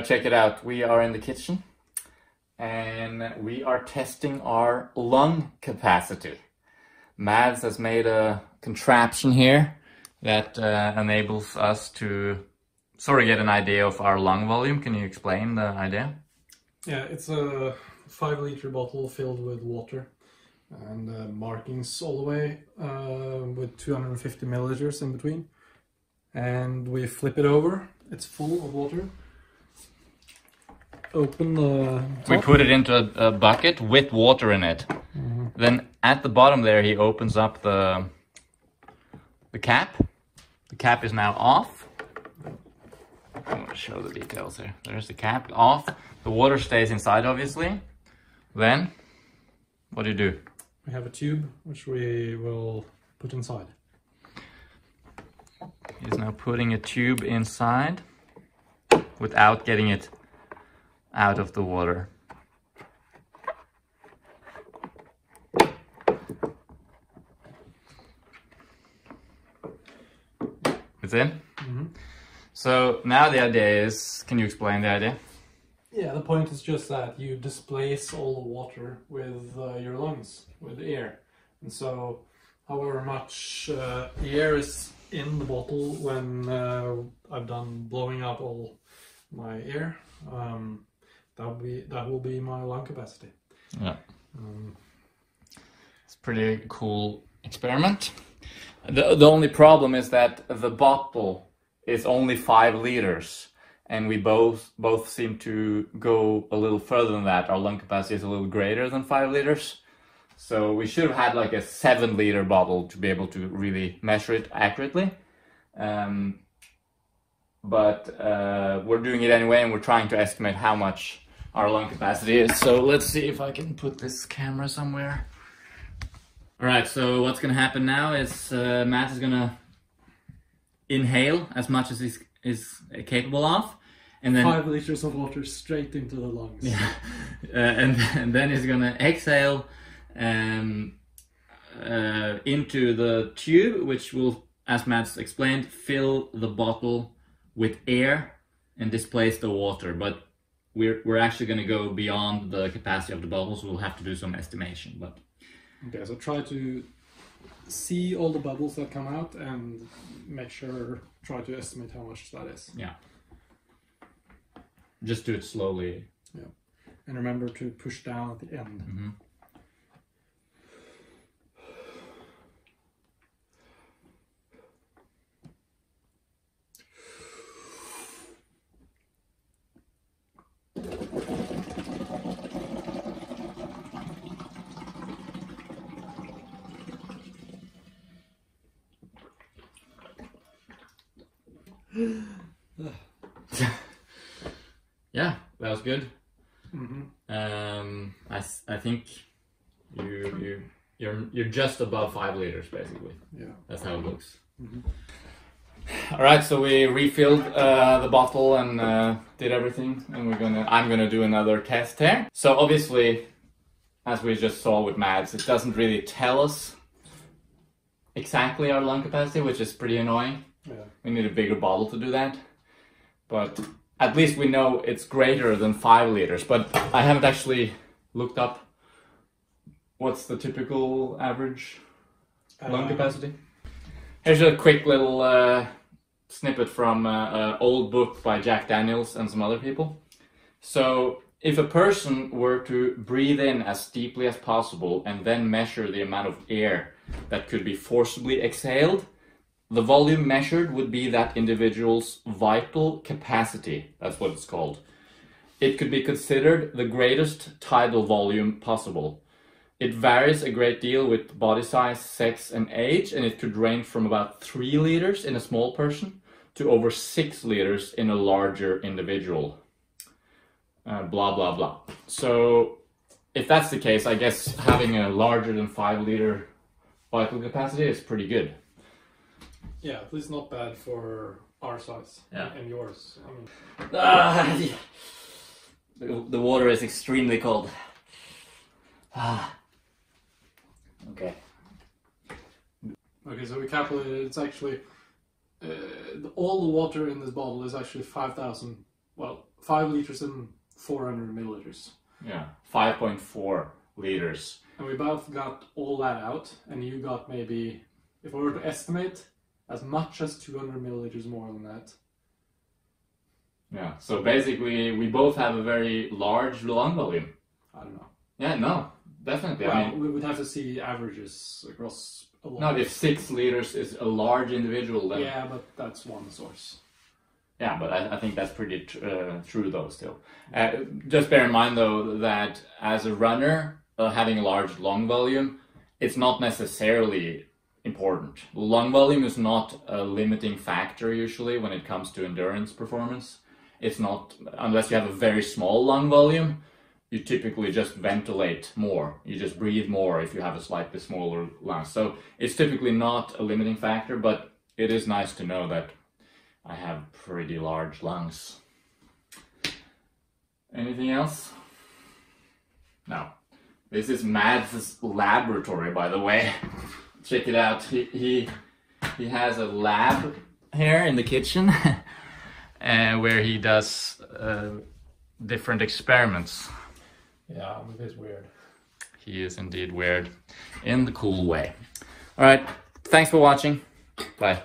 check it out. We are in the kitchen and we are testing our lung capacity. Mads has made a contraption here that enables us to sort of get an idea of our lung volume. Can you explain the idea? Yeah, it's a 5-liter bottle filled with water and markings all the way with 250 milliliters in between. And we flip it over, it's full of water. Open the top. We put it into a bucket with water in it. Mm-hmm. Then at the bottom there he opens up the cap. The cap is now off. I'm going to show the details here. There's the cap off. The water stays inside, obviously. Then, what do you do? We have a tube, which we will put inside. He's now putting a tube inside without getting it out of the water. It's in? Mm-hmm. So now the idea is, can you explain the idea? Yeah, the point is just that you displace all the water with your lungs, with air. And so however much air is in the bottle when I've done blowing up all my air, that will be my lung capacity. Yeah. It's a pretty cool experiment. The only problem is that the bottle is only 5 liters, and we both seem to go a little further than that. Our lung capacity is a little greater than 5 liters. So we should have had like a 7-liter bottle to be able to really measure it accurately. But we're doing it anyway, and we're trying to estimate how much our lung capacity is. So let's see if I can put this camera somewhere. All right, so what's going to happen now is Matt is going to inhale as much as he is capable of. And then 5 liters of water straight into the lungs. Yeah. And then he's going to exhale into the tube, which will, as Mads explained, fill the bottle with air and displace the water. But we're actually going to go beyond the capacity of the bubbles, so we'll have to do some estimation. But okay, so try to see all the bubbles that come out and make sure, try to estimate how much that is. Yeah. Just do it slowly. Yeah. And remember to push down at the end. Mm-hmm. Yeah, that was good. Mm-hmm. I think you're just above 5 liters, basically. Yeah, that's how it looks. Mm-hmm. All right, so we refilled the bottle and did everything, and I'm gonna do another test here. So obviously, as we just saw with Mads, it doesn't really tell us exactly our lung capacity, which is pretty annoying. Yeah. We need a bigger bottle to do that, but at least we know it's greater than 5 liters. But I haven't actually looked up what's the typical average lung capacity. Here's a quick little snippet from an old book by Jack Daniels and some other people. So if a person were to breathe in as deeply as possible and then measure the amount of air that could be forcibly exhaled, the volume measured would be that individual's vital capacity. That's what it's called. It could be considered the greatest tidal volume possible. It varies a great deal with body size, sex, and age, and it could range from about 3 liters in a small person to over 6 liters in a larger individual. Blah, blah, blah. So if that's the case, I guess having a larger than 5-liter vital capacity is pretty good. Yeah, at least not bad for our size. Yeah. And yours. I mean. Yeah. The water is extremely cold. Okay. Okay, so we calculated it's actually all the water in this bottle is actually 5,000, well, 5 liters and 400 milliliters. Yeah, 5.4 liters. And we both got all that out, and you got maybe, if we were to estimate, as much as 200 milliliters more than that. Yeah, so basically we both have a very large lung volume. I don't know. Yeah, no, definitely. Well, I mean, we would have to see averages across a lot. No, if 6 liters is a large individual, then... Yeah, but that's one source. Yeah, but I think that's pretty true though still. Just bear in mind though that as a runner, having a large lung volume, it's not necessarily important. Lung volume is not a limiting factor usually when it comes to endurance performance. It's not, unless you have a very small lung volume, you typically just ventilate more. You just breathe more if you have a slightly smaller lung. So it's typically not a limiting factor, but it is nice to know that I have pretty large lungs. Anything else? No. This is Mads' laboratory, by the way. Check it out. He has a lab here in the kitchen where he does different experiments. Yeah, I'm a bit weird. He is indeed weird in the cool way. All right. Thanks for watching. Bye.